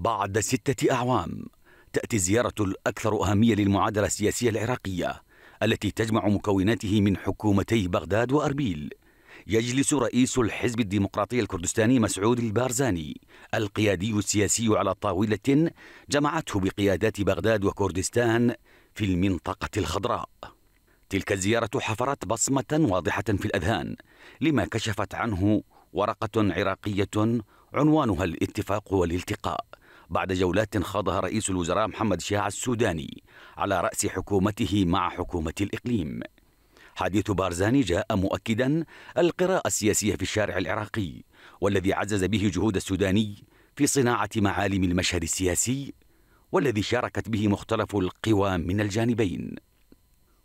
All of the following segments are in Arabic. بعد 6 أعوام تأتي الزيارة الأكثر أهمية للمعادلة السياسية العراقية التي تجمع مكوناته من حكومتي بغداد وأربيل. يجلس رئيس الحزب الديمقراطي الكردستاني مسعود البارزاني القيادي السياسي على طاولة جمعته بقيادات بغداد وكردستان في المنطقة الخضراء. تلك الزيارة حفرت بصمة واضحة في الأذهان لما كشفت عنه ورقة عراقية عنوانها الاتفاق والالتقاء، بعد جولات خاضها رئيس الوزراء محمد شياع السوداني على رأس حكومته مع حكومة الإقليم. حديث بارزاني جاء مؤكدا القراءة السياسية في الشارع العراقي، والذي عزز به جهود السوداني في صناعة معالم المشهد السياسي، والذي شاركت به مختلف القوى من الجانبين.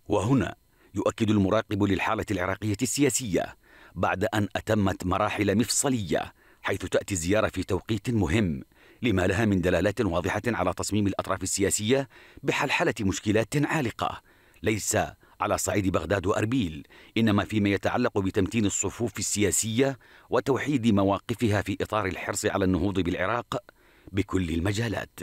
وهنا يؤكد المراقب للحالة العراقية السياسية بعد أن أتمت مراحل مفصلية، حيث تأتي الزيارة في توقيت مهم لما لها من دلالات واضحة على تصميم الأطراف السياسية بحلحلة مشكلات عالقة، ليس على صعيد بغداد وأربيل، إنما فيما يتعلق بتمتين الصفوف السياسية وتوحيد مواقفها في إطار الحرص على النهوض بالعراق بكل المجالات.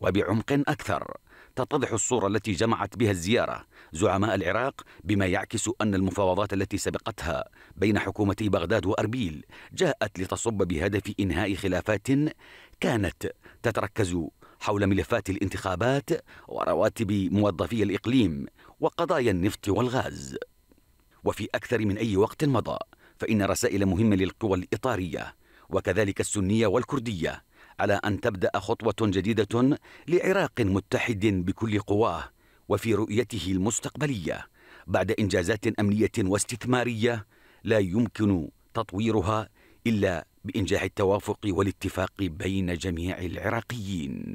وبعمق أكثر تتضح الصورة التي جمعت بها الزيارة زعماء العراق، بما يعكس أن المفاوضات التي سبقتها بين حكومتي بغداد وأربيل جاءت لتصب بهدف إنهاء خلافات كانت تتركز حول ملفات الانتخابات ورواتب موظفي الإقليم وقضايا النفط والغاز. وفي أكثر من أي وقت مضى فإن رسائل مهمة للقوى الإطارية وكذلك السنية والكردية على أن تبدأ خطوة جديدة لعراق متحد بكل قواه وفي رؤيته المستقبلية، بعد إنجازات أمنية واستثمارية لا يمكن تطويرها إلا بإنجاح التوافق والاتفاق بين جميع العراقيين.